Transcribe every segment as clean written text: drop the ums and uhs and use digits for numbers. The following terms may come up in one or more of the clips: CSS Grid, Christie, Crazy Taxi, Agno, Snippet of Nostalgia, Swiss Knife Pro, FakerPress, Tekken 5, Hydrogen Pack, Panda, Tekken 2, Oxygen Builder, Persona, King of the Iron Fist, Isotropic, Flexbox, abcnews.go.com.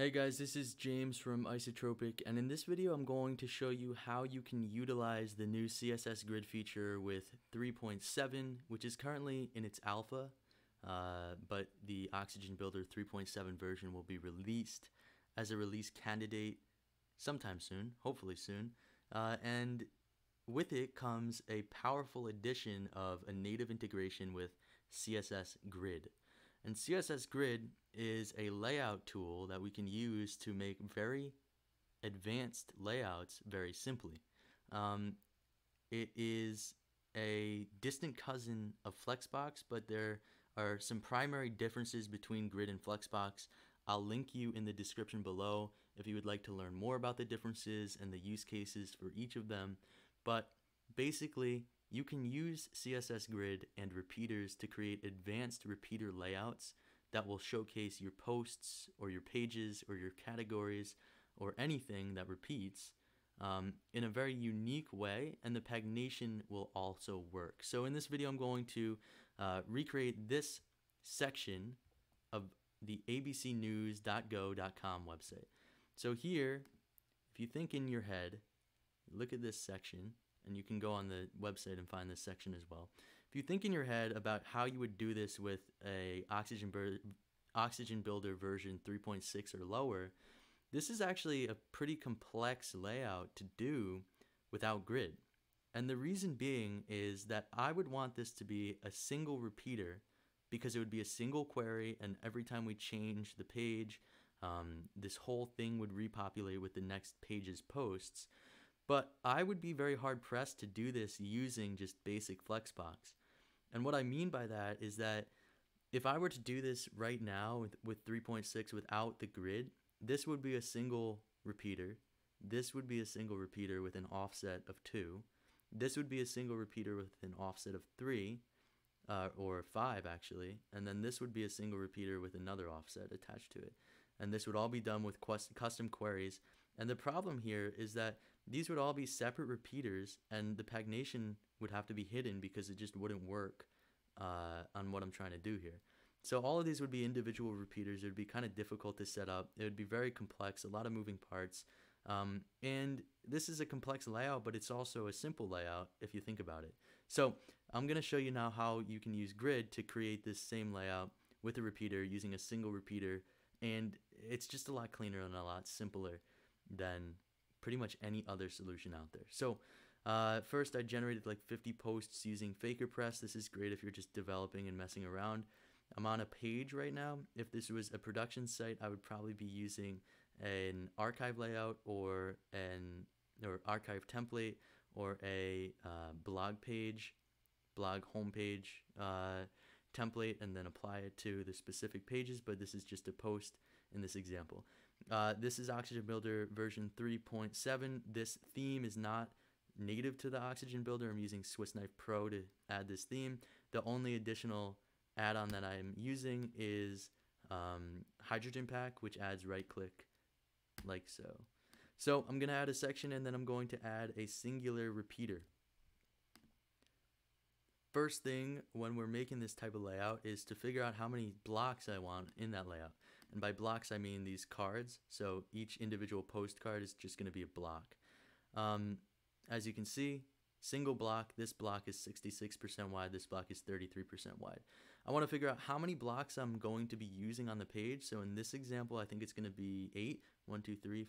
Hey guys, this is James from Isotropic, and in this video I'm going to show you how you can utilize the new CSS Grid feature with 3.7, which is currently in its alpha, but the Oxygen Builder 3.7 version will be released as a release candidate sometime soon, hopefully soon, and with it comes a powerful addition of a native integration with CSS Grid. And CSS Grid is a layout tool that we can use to make very advanced layouts very simply. It is a distant cousin of Flexbox, but there are some primary differences between Grid and Flexbox. I'll link you in the description below if you would like to learn more about the differences and the use cases for each of them. But basically, you can use CSS Grid and repeaters to create advanced repeater layouts that will showcase your posts or your pages or your categories or anything that repeats in a very unique way, and the pagination will also work. So in this video, I'm going to recreate this section of the abcnews.go.com website. So here, if you think in your head, look at this section. And you can go on the website and find this section as well. If you think in your head about how you would do this with a Oxygen Builder version 3.6 or lower, this is actually a pretty complex layout to do without Grid. And the reason being is that I would want this to be a single repeater because it would be a single query, and every time we change the page, this whole thing would repopulate with the next page's posts. But I would be very hard-pressed to do this using just basic Flexbox. And what I mean by that is that if I were to do this right now with 3.6 without the Grid, this would be a single repeater. This would be a single repeater with an offset of 2. This would be a single repeater with an offset of 3, or 5 actually. And then this would be a single repeater with another offset attached to it. And this would all be done with custom queries. And the problem here is that these would all be separate repeaters, and the pagination would have to be hidden because it just wouldn't work on what I'm trying to do here. So all of these would be individual repeaters. It would be kind of difficult to set up. It would be very complex, a lot of moving parts. And this is a complex layout, but it's also a simple layout if you think about it. So I'm going to show you now how you can use Grid to create this same layout with a repeater using a single repeater. And it's just a lot cleaner and a lot simpler than pretty much any other solution out there. So first I generated like 50 posts using FakerPress. This is great if you're just developing and messing around. I'm on a page right now. If this was a production site, I would probably be using an archive layout or an archive template or a blog homepage template, and then apply it to the specific pages, but this is just a post in this example. This is Oxygen Builder version 3.7. This theme is not native to the Oxygen Builder. I'm using Swiss Knife Pro to add this theme. The only additional add-on that I'm using is Hydrogen Pack, which adds right-click like so. So I'm going to add a section, and then I'm going to add a singular repeater. First thing when we're making this type of layout is to figure out how many blocks I want in that layout. And by blocks, I mean these cards. So each individual postcard is just going to be a block. As you can see, single block, this block is 66% wide, this block is 33% wide. I want to figure out how many blocks I'm going to be using on the page. So in this example, I think it's going to be 8. 1, 2, 3,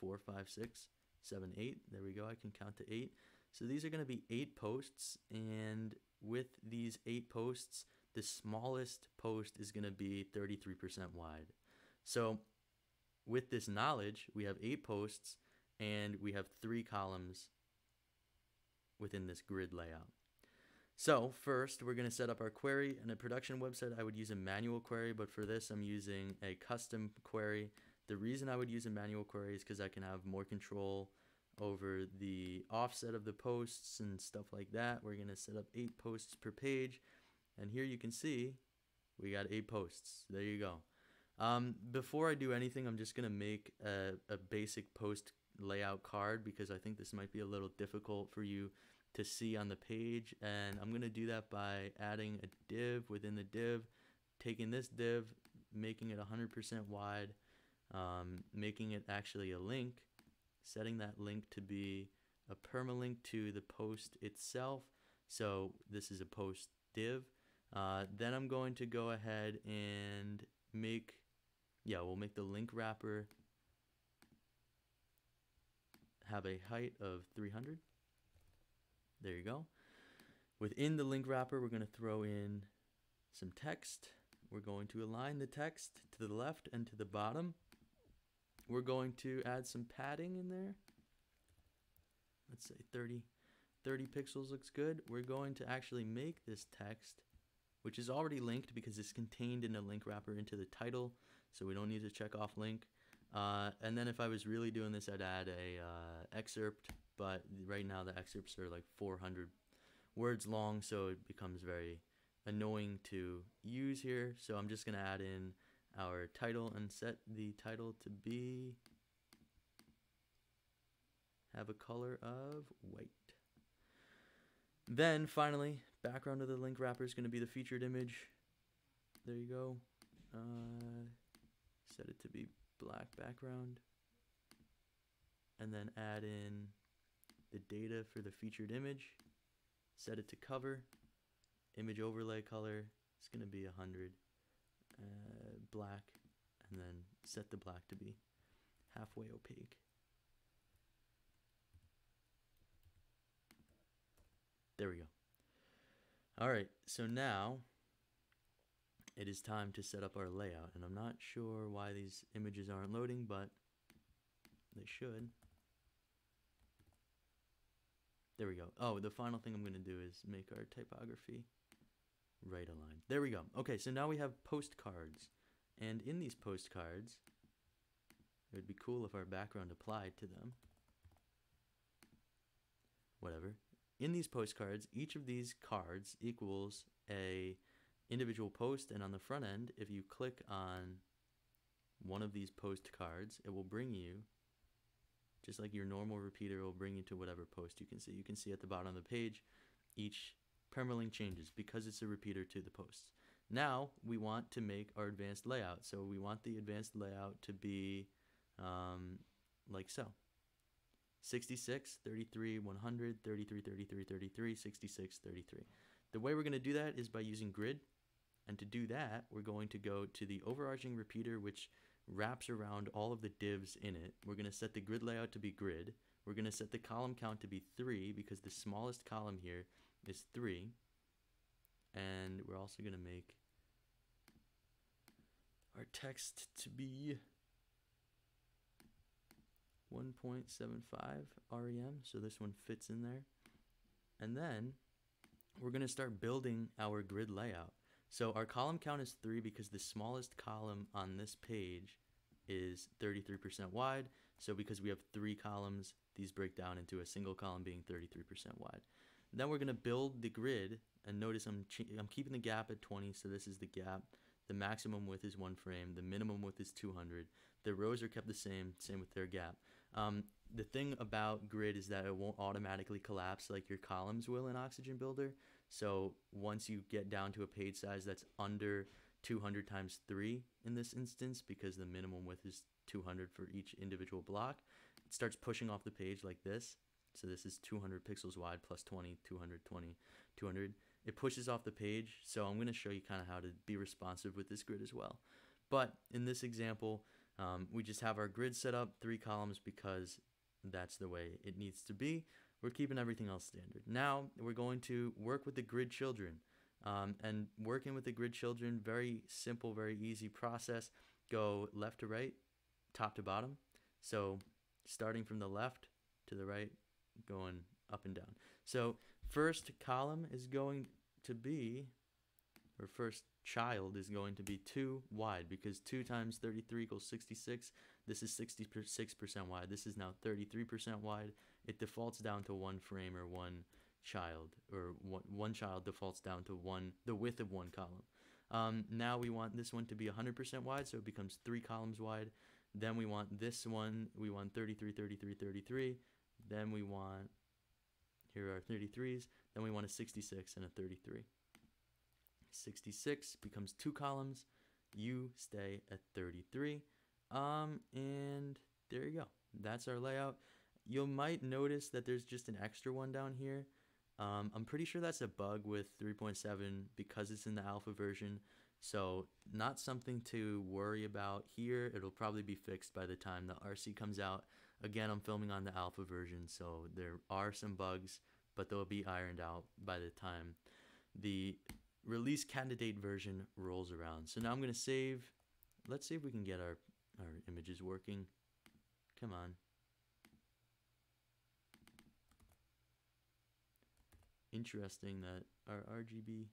4, 5, 6, 7, 8. There we go. I can count to 8. So these are going to be 8 posts, and with these 8 posts, the smallest post is going to be 33% wide. So with this knowledge, we have 8 posts, and we have 3 columns within this grid layout. So first, we're going to set up our query. In a production website, I would use a manual query, but for this, I'm using a custom query. The reason I would use a manual query is because I can have more control over the offset of the posts and stuff like that. We're going to set up 8 posts per page. And here you can see we got 8 posts. There you go. Before I do anything, I'm just going to make a basic post layout card because I think this might be a little difficult for you to see on the page. And I'm going to do that by adding a div within the div, taking this div, making it 100% wide, making it actually a link, setting that link to be a permalink to the post itself. So this is a post div. Then I'm going to go ahead and make, we'll make the link wrapper have a height of 300. There you go. Within the link wrapper, we're going to throw in some text. We're going to align the text to the left and to the bottom. We're going to add some padding in there. Let's say 30 pixels looks good. We're going to actually make this text, which is already linked because it's contained in a link wrapper into the title, so we don't need to check off link. And then if I was really doing this, I'd add a excerpt, but right now the excerpts are like 400 words long, so it becomes very annoying to use here. So I'm just gonna add in our title and set the title to be, have a color of white. Then finally, background of the link wrapper is going to be the featured image. There you go. Set it to be black background. And then add in the data for the featured image. Set it to cover. Image overlay color is going to be 100. Black. And then set the black to be halfway opaque. There we go. All right, so now it is time to set up our layout, and I'm not sure why these images aren't loading, but they should. There we go. Oh, the final thing I'm going to do is make our typography right aligned. There we go. Okay, so now we have postcards, and in these postcards, it would be cool if our background applied to them. Whatever. In these postcards, each of these cards equals a individual post, and on the front end, if you click on one of these postcards, it will bring you, just like your normal repeater, it will bring you to whatever post you can see. You can see at the bottom of the page, each permalink changes because it's a repeater to the posts. Now we want to make our advanced layout. So we want the advanced layout to be like so. 66, 33, 100, 33, 33, 33, 66, 33. The way we're going to do that is by using grid. And to do that, we're going to go to the overarching repeater, which wraps around all of the divs in it. We're going to set the grid layout to be grid. We're going to set the column count to be 3 because the smallest column here is 3. And we're also going to make our text to be 1.75 REM, so this one fits in there. And then we're going to start building our grid layout. So our column count is 3 because the smallest column on this page is 33% wide. So because we have 3 columns, these break down into a single column being 33% wide. Then we're going to build the grid, and notice I'm keeping the gap at 20, so this is the gap. The maximum width is 1 frame. The minimum width is 200. The rows are kept the same, same with their gap. The thing about grid is that it won't automatically collapse like your columns will in Oxygen Builder. So once you get down to a page size that's under 200 times 3 in this instance, because the minimum width is 200 for each individual block, it starts pushing off the page like this. So this is 200 pixels wide plus 20, 220, 200. It pushes off the page, so I'm going to show you kind of how to be responsive with this grid as well. But in this example, we just have our grid set up, 3 columns, because that's the way it needs to be. We're keeping everything else standard. Now we're going to work with the grid children. And working with the grid children, very simple, very easy process. Go left to right, top to bottom. So starting from the left to the right, going up and down. So first column is going to be, or first child is going to be 2 wide, because 2 times 33 equals 66. This is 66% wide. This is now 33% wide. It defaults down to 1 frame or 1 child, or one child defaults down to the width of 1 column. Now we want this one to be 100% wide, so it becomes 3 columns wide. Then we want this one, we want 33, 33, 33. Then we want, here are 33s, then we want a 66 and a 33. 66 becomes 2 columns, you stay at 33. And there you go. That's our layout. You might notice that there's just an extra one down here. I'm pretty sure that's a bug with 3.7 because it's in the alpha version. So not something to worry about here. It'll probably be fixed by the time the RC comes out. Again, I'm filming on the alpha version, so there are some bugs, but they'll be ironed out by the time the release candidate version rolls around. So now I'm going to save. Let's see if we can get our images working. Come on. Interesting that our RGB,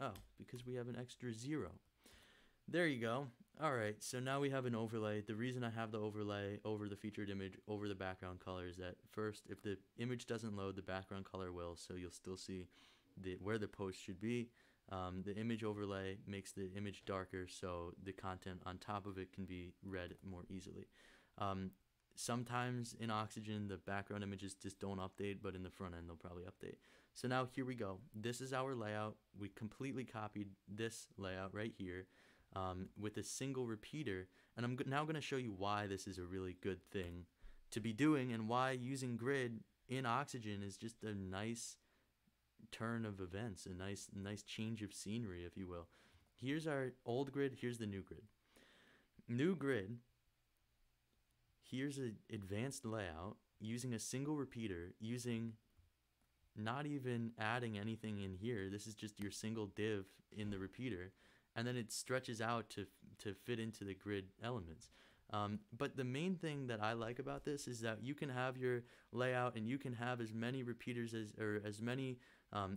oh, because we have an extra 0. There you go. All right, so now we have an overlay. The reason I have the overlay over the featured image, over the background color, is that first, if the image doesn't load, the background color will, so you'll still see where the post should be. The image overlay makes the image darker, so the content on top of it can be read more easily. Sometimes in Oxygen, the background images just don't update, but in the front end, they'll probably update. So now here we go. This is our layout. We completely copied this layout right here with a single repeater. And I'm now going to show you why this is a really good thing to be doing and why using Grid in Oxygen is just a nice turn of events, a nice change of scenery, if you will. Here's our old grid. Here's the new grid. New grid. Here's an advanced layout using a single repeater, using not even adding anything in here. This is just your single div in the repeater, and then it stretches out to fit into the grid elements. But the main thing that I like about this is that you can have your layout and you can have as many repeaters or as many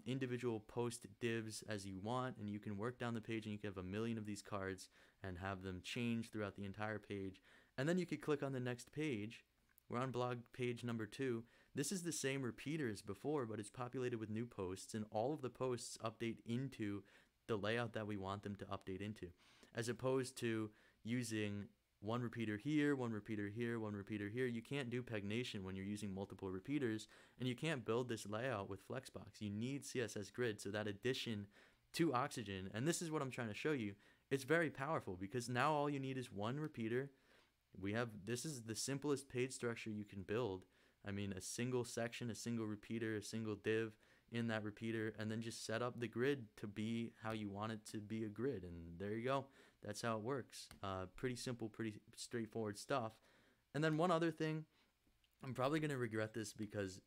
individual post divs as you want, and you can work down the page and you can have a million of these cards and have them change throughout the entire page. And then you could click on the next page. We're on blog page number 2. This is the same repeater as before, but it's populated with new posts, and all of the posts update into the layout that we want them to update into, as opposed to using one repeater here, one repeater here, one repeater here. You can't do pagination when you're using multiple repeaters, and you can't build this layout with Flexbox. You need CSS Grid, so that addition to Oxygen, and this is what I'm trying to show you, it's very powerful because now all you need is one repeater. We have, this is the simplest page structure you can build. I mean, a single section, a single repeater, a single div in that repeater, and then just set up the grid to be how you want it to be a grid. And there you go. That's how it works. Pretty simple, pretty straightforward stuff. And then one other thing, I'm probably going to regret this because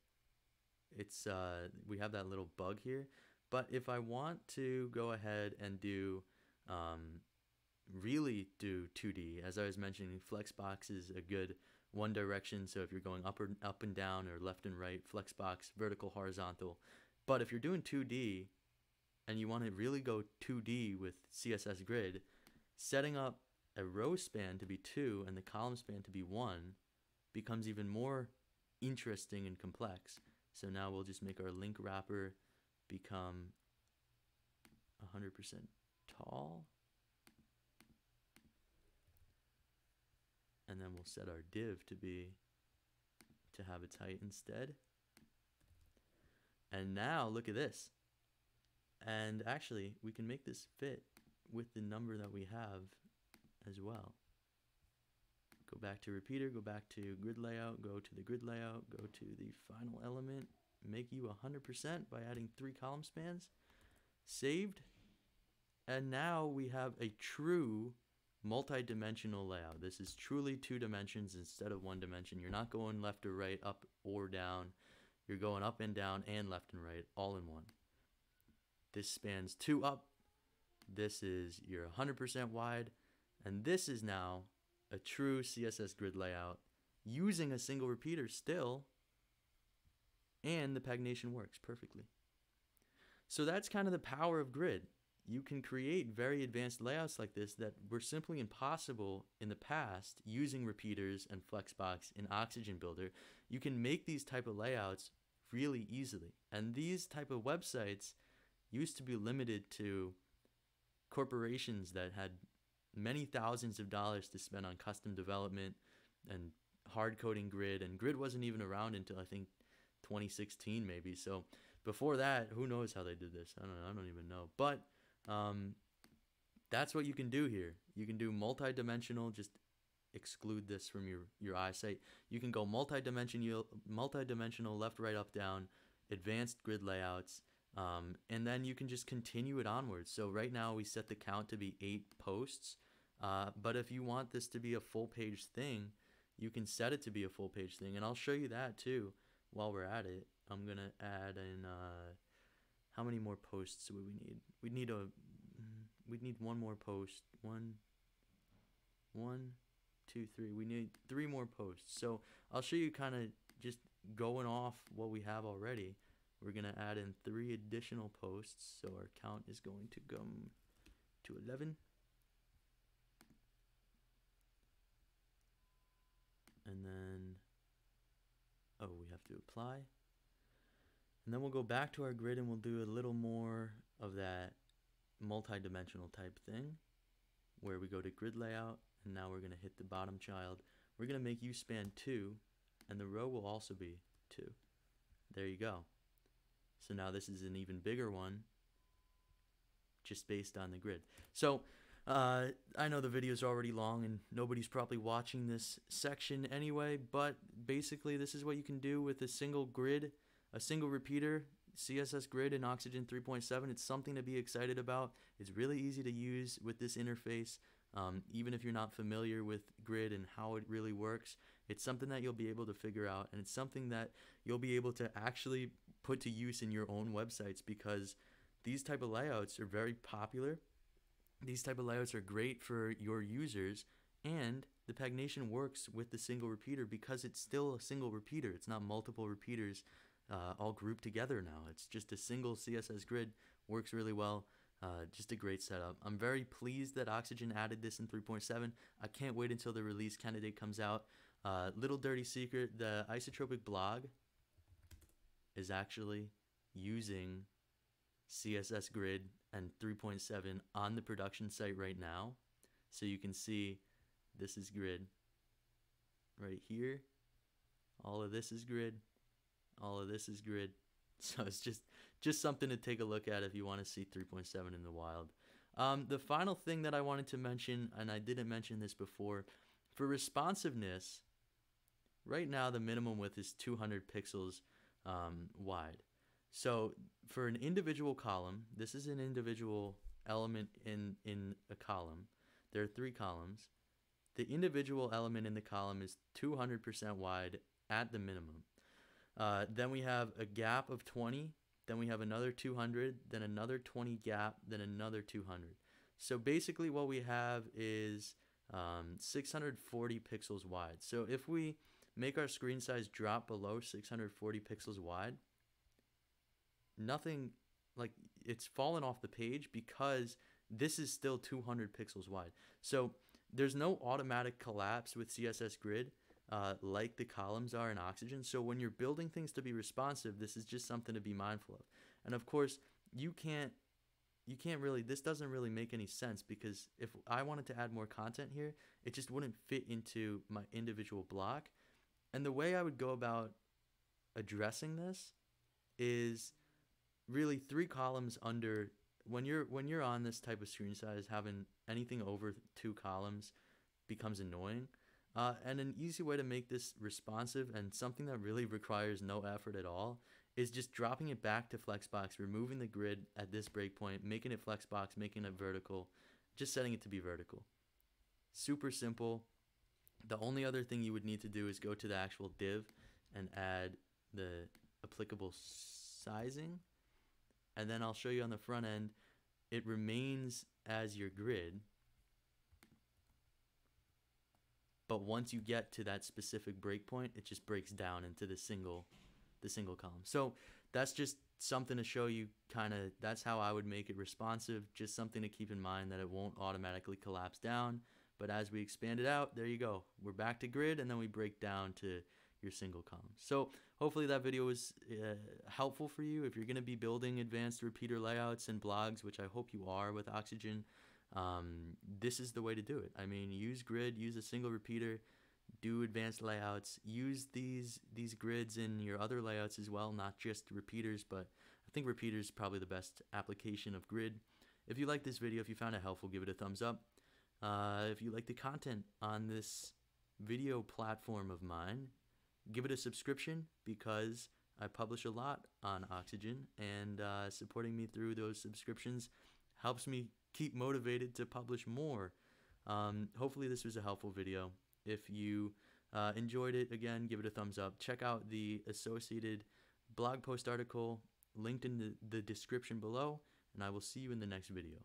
it's we have that little bug here. But if I want to go ahead and do really do 2D, as I was mentioning, Flexbox is a good one direction. So if you're going up and down or left and right, Flexbox, vertical, horizontal. But if you're doing 2D and you want to really go 2D with CSS Grid, setting up a row span to be 2 and the column span to be 1 becomes even more interesting and complex. So now we'll just make our link wrapper become 100% tall. And then we'll set our div to have its height instead. And now look at this. And actually, we can make this fit with the number that we have as well. Go back to repeater, go back to grid layout, go to the grid layout, go to the final element, make you 100% by adding 3 column spans. Saved. And now we have a true multi-dimensional layout. This is truly 2 dimensions instead of 1 dimension. You're not going left or right, up or down. You're going up and down and left and right all in one. This spans 2 up. This is your 100% wide. And this is now a true CSS Grid layout using a single repeater still. And the pagination works perfectly. So that's kind of the power of Grid. You can create very advanced layouts like this that were simply impossible in the past using repeaters and Flexbox in Oxygen Builder. You can make these type of layouts really easily. And these type of websites used to be limited to corporations that had many thousands of dollars to spend on custom development and hard coding Grid. And Grid wasn't even around until I think 2016 maybe. So before that, who knows how they did this? I don't even know. But that's what you can do here. You can do multi-dimensional, just exclude this from your eyesight. You can go multi-dimensional, left, right, up, down, advanced grid layouts, and then you can just continue it onwards. So right now we set the count to be 8 posts, but if you want this to be a full page thing, you can set it to be a full page thing, and I'll show you that too while we're at it. I'm gonna add in how many more posts would we need? We'd need one more post. One, two, three. We need 3 more posts. So I'll show you kind of just going off what we have already. We're gonna add in 3 additional posts, so our count is going to come to 11. And then, oh, we have to apply. And then we'll go back to our grid and we'll do a little more of that multi-dimensional type thing where we go to grid layout, and now we're gonna hit the bottom child. We're gonna make you span 2, and the row will also be 2. There you go. So now this is an even bigger one just based on the grid. So I know the video is already long and nobody's probably watching this section anyway, but basically this is what you can do with a single grid, a single repeater, CSS Grid in Oxygen 3.7. It's something to be excited about. It's really easy to use with this interface. Even if you're not familiar with grid and how it really works, it's something that you'll be able to figure out, and it's something that you'll be able to actually put to use in your own websites, because these type of layouts are very popular. These type of layouts are great for your users, and the pagination works with the single repeater because it's still a single repeater. It's not multiple repeaters all grouped together now. It's just a single CSS Grid. Works really well. Just a great setup. I'm very pleased that Oxygen added this in 3.7. I can't wait until the release candidate comes out. Little dirty secret, the Isotropic blog is actually using CSS Grid and 3.7 on the production site right now. So you can see this is grid right here. All of this is grid. All of this is grid. So it's just something to take a look at if you want to see 3.7 in the wild. The final thing that I wanted to mention, and I didn't mention this before, for responsiveness, right now the minimum width is 200 pixels wide. So for an individual column, this is an individual element in a column. There are 3 columns. The individual element in the column is 200% wide at the minimum. Then we have a gap of 20, then we have another 200, then another 20 gap, then another 200. So basically what we have is 640 pixels wide. So if we make our screen size drop below 640 pixels wide, nothing, like, it's fallen off the page because this is still 200 pixels wide. So there's no automatic collapse with CSS Grid. Like the columns are in Oxygen. So when you're building things to be responsive, this is just something to be mindful of. And of course, you can't really, this doesn't really make any sense, because if I wanted to add more content here, it just wouldn't fit into my individual block. And the way I would go about addressing this is really 3 columns under, when you're on this type of screen size, having anything over 2 columns becomes annoying. And an easy way to make this responsive and something that really requires no effort at all is just dropping it back to Flexbox, removing the grid at this breakpoint, making it Flexbox, making it vertical, just setting it to be vertical. Super simple. The only other thing you would need to do is go to the actual div and add the applicable sizing. And then I'll show you on the front end, it remains as your grid. But once you get to that specific breakpoint, it just breaks down into the single column. So that's just something to show you, kind of, that's how I would make it responsive. Just something to keep in mind, that it won't automatically collapse down. But as we expand it out, there you go. We're back to grid, and then we break down to your single column. So hopefully that video was helpful for you. If you're going to be building advanced repeater layouts and blogs, which I hope you are with Oxygen, this is the way to do it. I mean, use grid, use a single repeater, do advanced layouts, use these grids in your other layouts as well, not just repeaters, but I think repeaters is probably the best application of grid. If you like this video, if you found it helpful, give it a thumbs up. If you like the content on this video platform of mine, give it a subscription, because I publish a lot on Oxygen, and supporting me through those subscriptions helps me keep motivated to publish more. Hopefully this was a helpful video. If you enjoyed it, again, give it a thumbs up. Check out the associated blog post article linked in the description below, and I will see you in the next video.